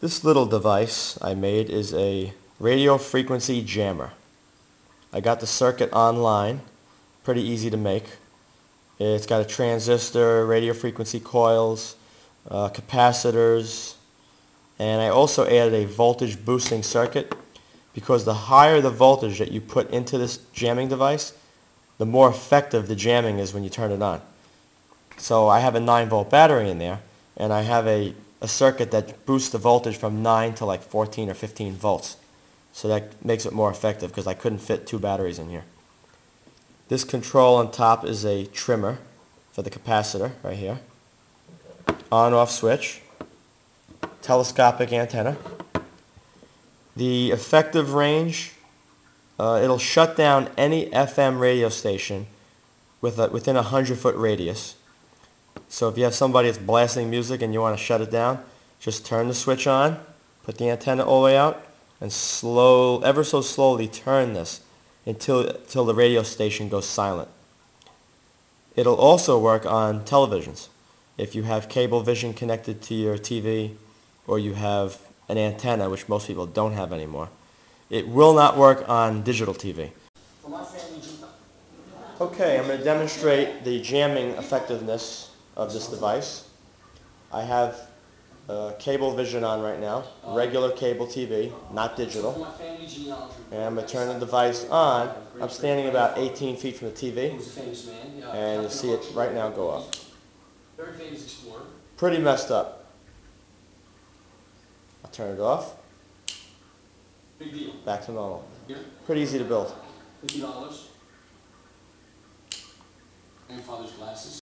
This little device I made is a radio frequency jammer. I got the circuit online, pretty easy to make. It's got a transistor, radio frequency coils, capacitors, and I also added a voltage boosting circuit because the higher the voltage that you put into this jamming device, the more effective the jamming is when you turn it on. So I have a 9-volt battery in there, and I have a circuit that boosts the voltage from 9 to like 14 or 15 volts. So that makes it more effective because I couldn't fit two batteries in here. This control on top is a trimmer for the capacitor right here. On-off switch. Telescopic antenna. The effective range, it'll shut down any FM radio station within a 100-foot radius. So if you have somebody that's blasting music and you want to shut it down, just turn the switch on, put the antenna all the way out, and ever so slowly turn this until the radio station goes silent. It'll also work on televisions. If you have cable vision connected to your TV, or you have an antenna, which most people don't have anymore, it will not work on digital TV. Okay, I'm going to demonstrate the jamming effectiveness of this device. I have cable vision on right now, regular cable TV, not digital. And I'm going to turn the device on. I'm standing about 18 feet from the TV, and you'll see it right now go off. Pretty messed up. I'll turn it off. Back to normal. Pretty easy to build. $50. Grandfather's glasses.